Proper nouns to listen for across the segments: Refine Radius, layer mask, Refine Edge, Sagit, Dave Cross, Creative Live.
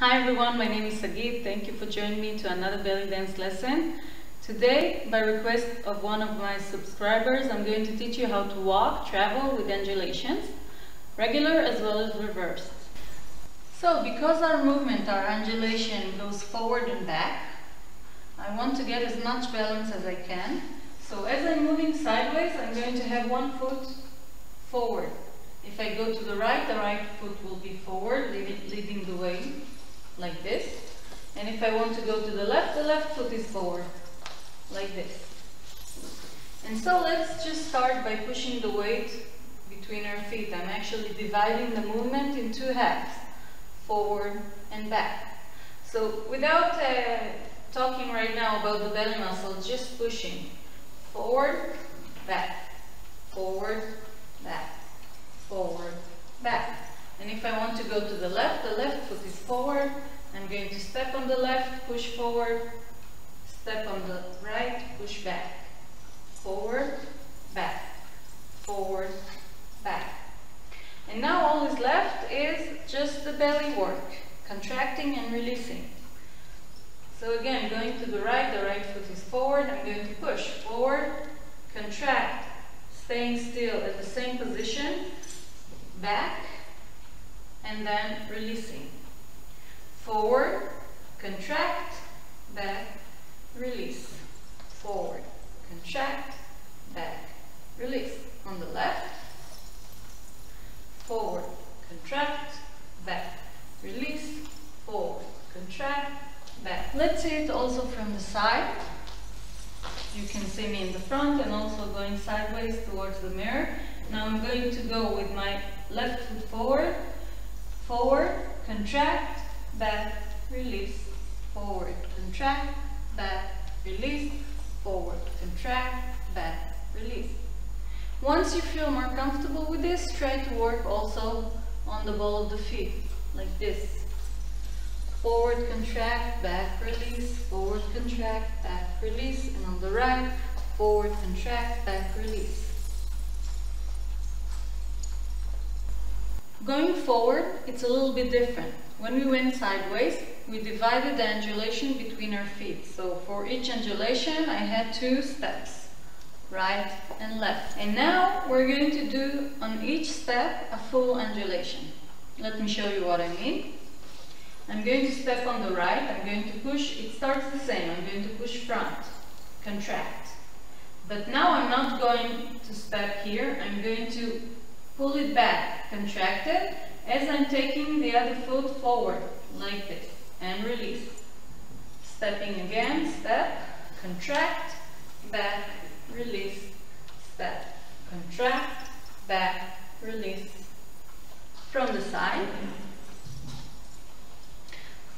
Hi everyone, my name is Sagit. Thank you for joining me to another belly dance lesson. Today, by request of one of my subscribers, I'm going to teach you how to walk, travel with undulations, regular as well as reversed. So, because our movement, our undulation goes forward and back, I want to get as much balance as I can. So as I'm moving sideways, I'm going to have one foot forward. If I go to the right foot will be forward, leading the way, like this. And if I want to go to the left foot is forward, like this. And so let's just start by pushing the weight between our feet. I'm actually dividing the movement in two halves, forward and back. So without talking right now about the belly muscle, just pushing. Forward, back, forward, back, forward, back. And if I want to go to the left foot is forward. I'm going to step on the left, push forward, step on the right, push back, forward, back, forward, back. And now all is left is just the belly work, contracting and releasing. So again, going to the right foot is forward, I'm going to push, forward, contract, staying still at the same position, back, and then releasing. Forward, contract, back, release. Forward, contract, back, release. On the left, forward, contract, back, release, forward, contract, back. Let's see it also from the side. You can see me in the front and also going sideways towards the mirror. Now I'm going to go with my left foot forward, forward, contract, back, release, forward, contract, back, release, forward, contract, back, release. Once you feel more comfortable with this, try to work also on the ball of the feet, like this. Forward, contract, back, release, forward, contract, back, release, and on the right, forward, contract, back, release. Going forward, it's a little bit different. When we went sideways, we divided the undulation between our feet. So for each undulation, I had two steps, right and left. And now we're going to do on each step a full undulation. Let me show you what I mean. I'm going to step on the right, I'm going to push, it starts the same, I'm going to push front, contract. But now I'm not going to step here, I'm going to pull it back, contract it, as I'm taking the other foot forward, like this, and release. Stepping again, step, contract, back, release, step, contract, back, release. From the side.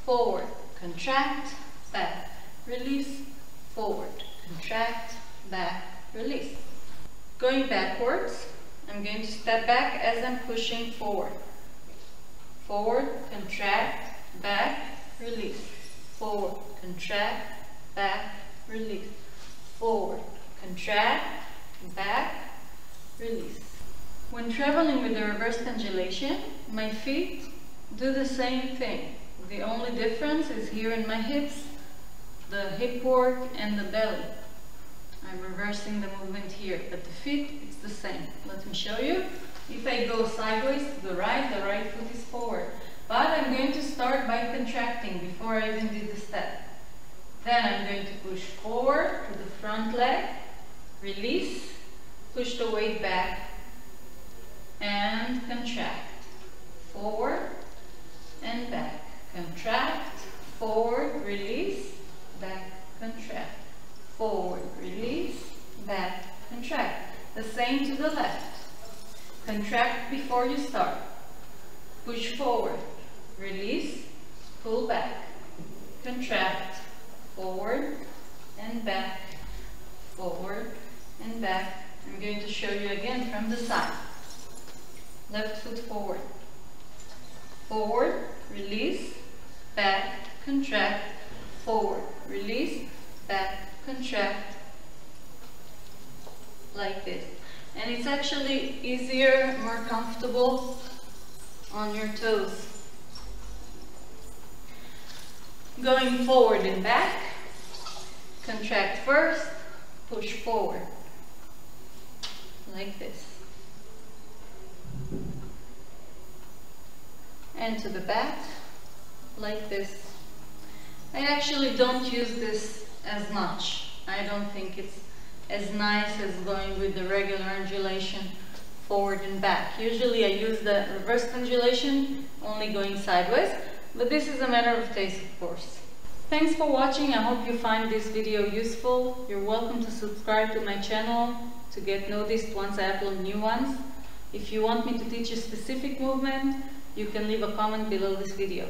Forward, contract, back, release, forward, contract, back, release. Going backwards, I'm going to step back as I'm pushing forward. Forward, contract, back, release. Forward, contract, back, release. Forward, contract, back, release. When traveling with the reverse undulation, my feet do the same thing. The only difference is here in my hips, the hip work and the belly. I'm reversing the movement here, but the feet, it's the same. Let me show you. If I go sideways to the right foot is forward. But I'm going to start by contracting before I even do the step. Then I'm going to push forward to the front leg, release, push the weight back, and contract. Forward and back. Contract, forward, release, back, contract, forward, release, back, contract. The same to the left. Contract before you start. Push forward, release, pull back, contract, forward and back, forward and back. I'm going to show you again from the side. Left foot forward. Forward, release, back, contract, forward, release, back, contract, like this. And it's actually easier, more comfortable on your toes. Going forward and back. Contract first, push forward. Like this. And to the back, like this. I actually don't use this as much. I don't think it's as nice as going with the regular undulation forward and back. Usually I use the reverse undulation, only going sideways, but this is a matter of taste, of course. Thanks for watching. I hope you find this video useful. You're welcome to subscribe to my channel to get noticed once I upload new ones. If you want me to teach a specific movement, you can leave a comment below this video.